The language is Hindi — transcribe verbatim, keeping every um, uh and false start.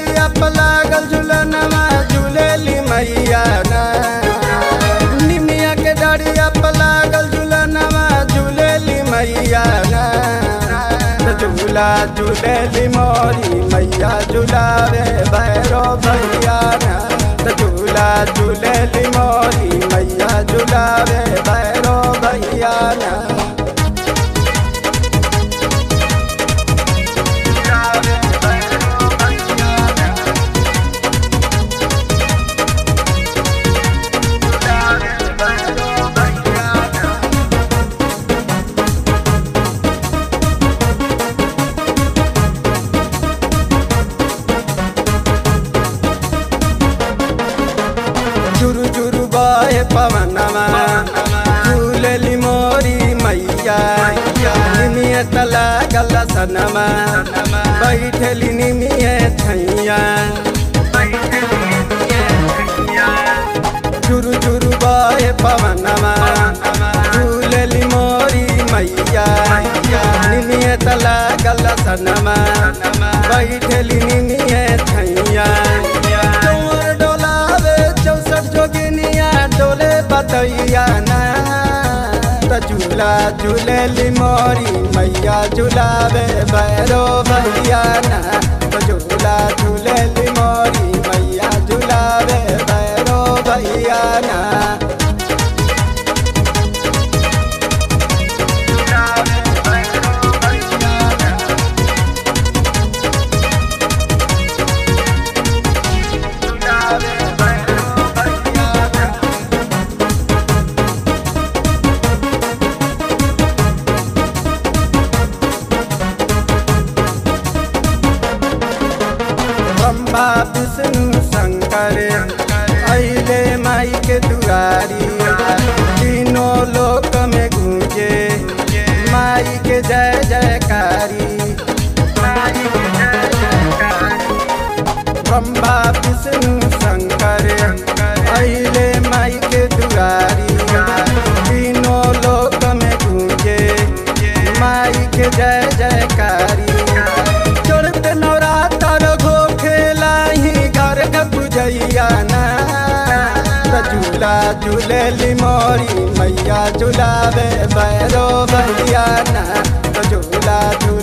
झुलरिया पर लागल झुलनवा झुलेली मैया ना, निमिया के डरिया पर लागल झुलनवा झुलेली मैया ना। झूला झुलेली मोरी मैया झुलावे भैरो भैया ना, झूला झुलेली मोरी मैया झुलावे भैरो भैया ना। पवनवा झूलेली मोरी मैया निमिया तला गल सनमा बैठेली निमिया छैया, झुरु झुरु बहे पवनवा झूलेली मोरी मैया निमिया तला गल सनमा बैठेली निमिया छैया। बतैया ना झूला झूलेली मोरी मैया झुलावे भैरो भैया ना, झूला झूलेली मोरी मैया झुलावे भैरो भैया ना। विष्णु शंकर अइले माई के दुआरी तीनों लोक में गूंजे माई के जय जयकारी। ब्रह्मा विष्णु शंकर अइले माई के दुआरी तीनों लोक में गूंजे माई के जय जयकारी। झूला झूलेली मोरी मैया झुलावे भैरो भैया ना, झूला झूल